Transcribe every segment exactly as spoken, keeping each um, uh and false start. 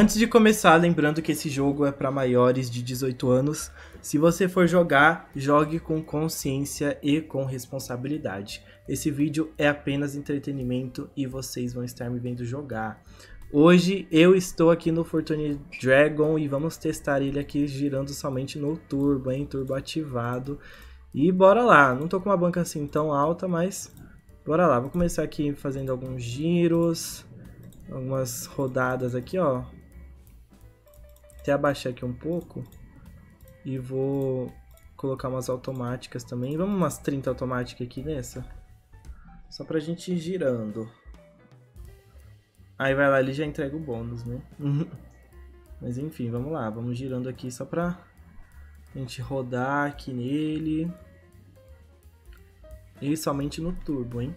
Antes de começar, lembrando que esse jogo é para maiores de dezoito anos. Se você for jogar, jogue com consciência e com responsabilidade. Esse vídeo é apenas entretenimento e vocês vão estar me vendo jogar. Hoje eu estou aqui no Fortune Dragon e vamos testar ele aqui girando somente no turbo, hein? Turbo ativado. E bora lá, não tô com uma banca assim tão alta, mas bora lá. Vou começar aqui fazendo alguns giros, algumas rodadas aqui, ó. Até abaixar aqui um pouco e vou colocar umas automáticas também. Vamos umas trinta automáticas aqui nessa, só pra gente ir girando. Aí vai lá, ele já entrega o bônus, né? Mas enfim, vamos lá, vamos girando aqui só pra gente rodar aqui nele. E somente no turbo, hein?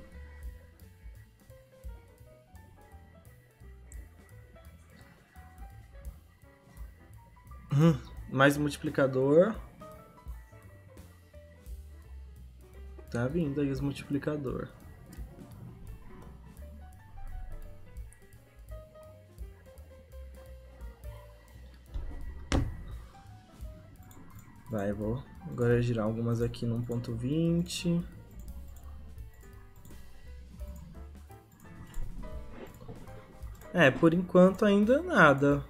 Mais multiplicador. Tá vindo aí os multiplicador. Vai, vou agora girar algumas aqui no um ponto vinte. É, por enquanto ainda nada.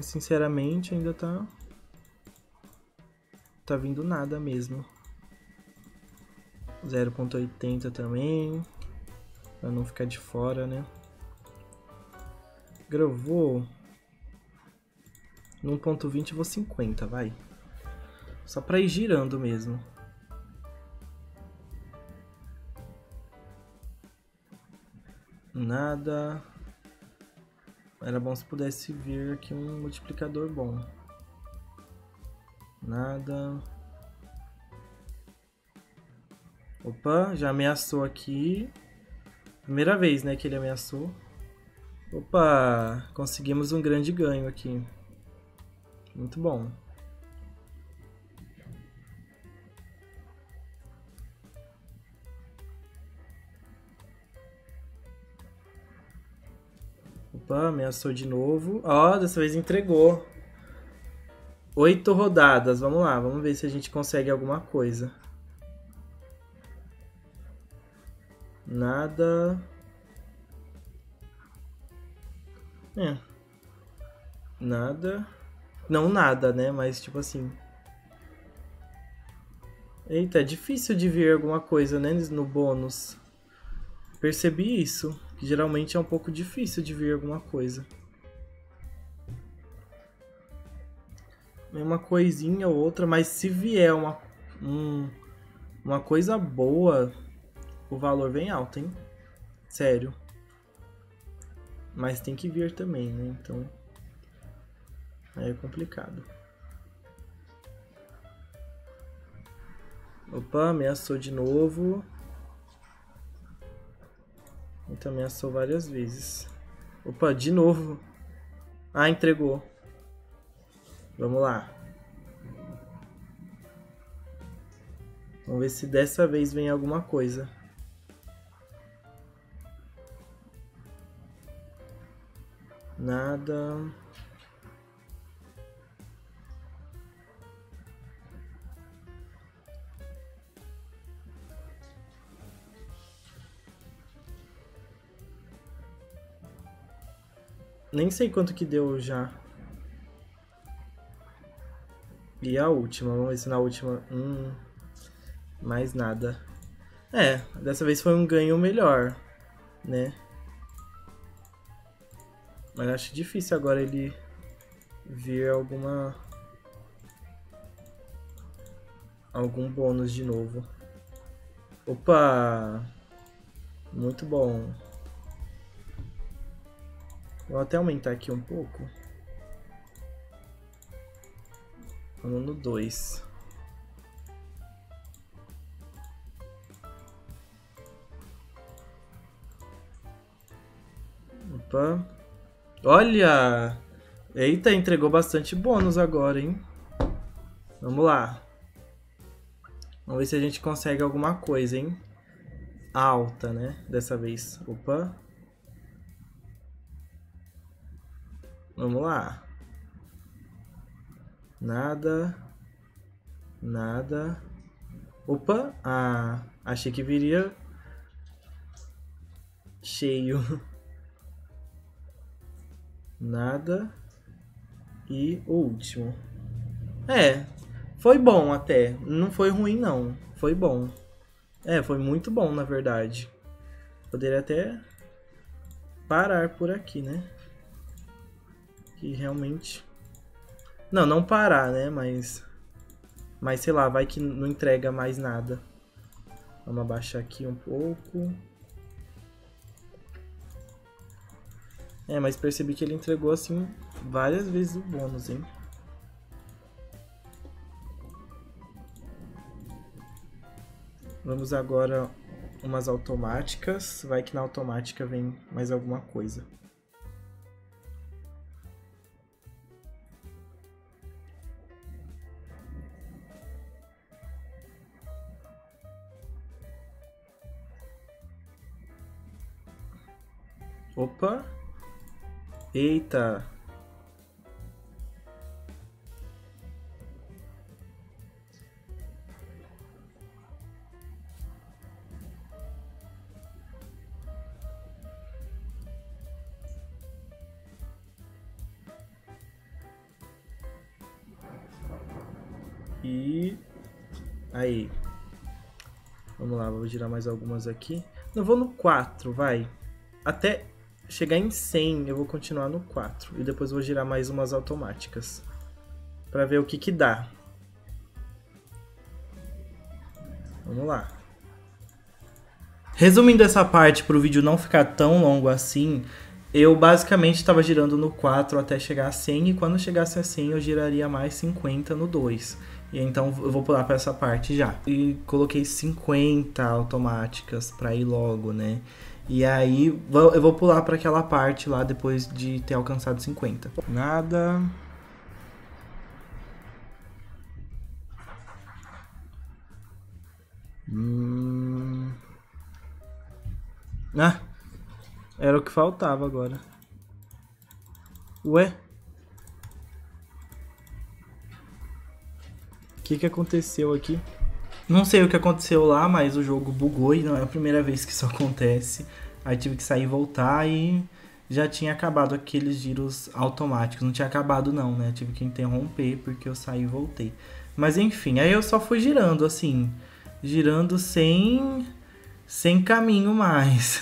Sinceramente, ainda tá tá vindo nada mesmo. Zero ponto oitenta também, pra não ficar de fora, né? Gravou no um ponto vinte, vou cinquenta, vai, só pra ir girando mesmo. Nada. Era bom se pudesse vir aqui um multiplicador bom. Nada. Opa, já ameaçou aqui. Primeira vez, né, que ele ameaçou. Opa, conseguimos um grande ganho aqui. Muito bom. Opa, ameaçou de novo. Ó, dessa vez entregou. Oito rodadas, vamos lá. Vamos ver se a gente consegue alguma coisa. Nada. É. Nada. Não nada, né? Mas tipo assim... Eita, é difícil de vir alguma coisa, né? No bônus. Percebi isso. Que geralmente é um pouco difícil de vir alguma coisa. Uma coisinha ou outra, mas se vier uma, um, uma coisa boa, o valor vem alto, hein? Sério. Mas tem que vir também, né? Então... aí é complicado. Opa, ameaçou de novo. Então ameaçou várias vezes. Opa, de novo. Ah, entregou. Vamos lá. Vamos ver se dessa vez vem alguma coisa. Nada. Nem sei quanto que deu já. E a última, vamos ver se na última... Hum, mais nada. É, dessa vez foi um ganho melhor, né? Mas acho difícil agora ele vir alguma... algum bônus de novo. Opa! Muito bom. Vou até aumentar aqui um pouco. Vamos no dois. Opa. Olha! Eita, entregou bastante bônus agora, hein? Vamos lá. Vamos ver se a gente consegue alguma coisa, hein? Alta, né? Dessa vez. Opa. Vamos lá. Nada. Nada. Opa. Ah, achei que viria cheio. Nada. E o último. É. Foi bom até. Não foi ruim, não. Foi bom. É, foi muito bom, na verdade. Poderia até parar por aqui, né? Que realmente... Não, não parar, né? Mas... Mas, sei lá, vai que não entrega mais nada. Vamos abaixar aqui um pouco. É, mas percebi que ele entregou, assim, várias vezes o bônus, hein? Vamos agora umas automáticas. Vai que na automática vem mais alguma coisa. Opa! Eita! E aí, vamos lá, vou girar mais algumas aqui. Não, vou no quatro, vai. Até chegar em cem, eu vou continuar no quatro. E depois vou girar mais umas automáticas. Pra ver o que que dá. Vamos lá. Resumindo essa parte, pro vídeo não ficar tão longo assim... Eu basicamente estava girando no quatro até chegar a cem, e quando chegasse a cem eu giraria mais cinquenta no dois. E então eu vou pular para essa parte já. E coloquei cinquenta automáticas para ir logo, né? E aí eu vou pular para aquela parte lá depois de ter alcançado cinquenta. Nada. Hum... Ah! Era o que faltava agora. Ué? O que que aconteceu aqui? Não sei o que aconteceu lá, mas o jogo bugou e não é a primeira vez que isso acontece. Aí tive que sair e voltar e já tinha acabado aqueles giros automáticos. Não tinha acabado não, né? Tive que interromper porque eu saí e voltei. Mas enfim, aí eu só fui girando assim. Girando sem, sem caminho mais.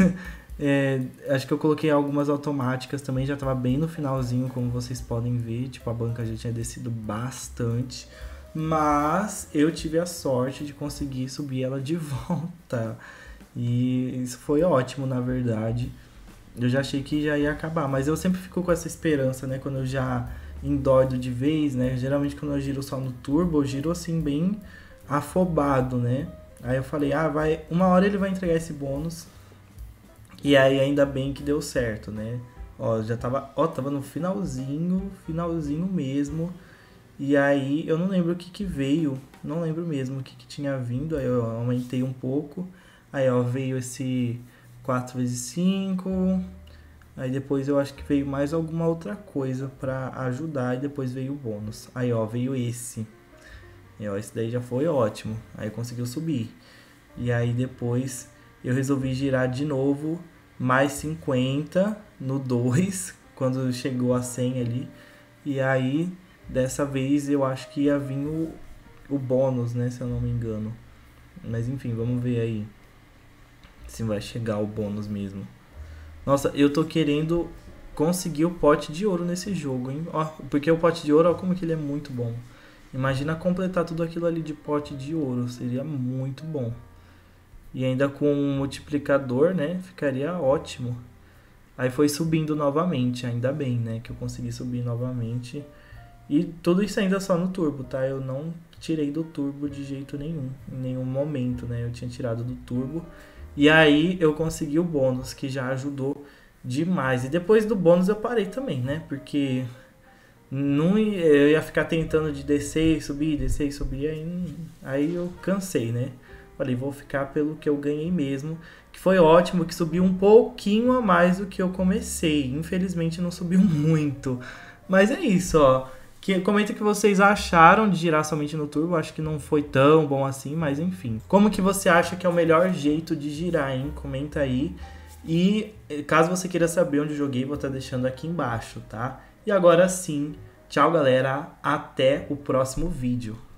É, acho que eu coloquei algumas automáticas também, já tava bem no finalzinho, como vocês podem ver. Tipo, a banca já tinha descido bastante. Mas eu tive a sorte de conseguir subir ela de volta. E isso foi ótimo, na verdade. Eu já achei que já ia acabar, mas eu sempre fico com essa esperança, né? Quando eu já endoido de vez, né? Geralmente quando eu giro só no turbo, eu giro assim bem afobado, né? Aí eu falei, ah, vai, uma hora ele vai entregar esse bônus. E aí ainda bem que deu certo, né? Ó, já tava, ó, tava no finalzinho, finalzinho mesmo. E aí eu não lembro o que que veio, não lembro mesmo o que que tinha vindo. Aí eu aumentei um pouco. Aí, ó, veio esse quatro vezes cinco. Aí depois eu acho que veio mais alguma outra coisa pra ajudar e depois veio o bônus. Aí, ó, veio esse. E, ó, esse daí já foi ótimo. Aí conseguiu subir. E aí depois eu resolvi girar de novo mais cinquenta no dois, quando chegou a cem ali. E aí, dessa vez, eu acho que ia vir o, o bônus, né, se eu não me engano. Mas enfim, vamos ver aí se vai chegar o bônus mesmo. Nossa, eu tô querendo conseguir o pote de ouro nesse jogo, hein? Ó, porque o pote de ouro, ó, como que ele é muito bom. Imagina completar tudo aquilo ali de pote de ouro, seria muito bom. E ainda com um multiplicador, né? Ficaria ótimo. Aí foi subindo novamente, ainda bem, né? Que eu consegui subir novamente. E tudo isso ainda só no turbo, tá? Eu não tirei do turbo de jeito nenhum. Em nenhum momento, né? Eu tinha tirado do turbo. E aí eu consegui o bônus, que já ajudou demais. E depois do bônus eu parei também, né? Porque não ia, eu ia ficar tentando de descer e subir, descer e subir. Aí, aí eu cansei, né? Falei, vou ficar pelo que eu ganhei mesmo. que foi ótimo, que subiu um pouquinho a mais do que eu comecei. Infelizmente não subiu muito, mas é isso, ó. Que, comenta o que vocês acharam de girar somente no turbo. Acho que não foi tão bom assim, mas enfim. Como que você acha que é o melhor jeito de girar, hein? Comenta aí. E caso você queira saber onde eu joguei, vou estar deixando aqui embaixo, tá? E agora sim, tchau galera, até o próximo vídeo.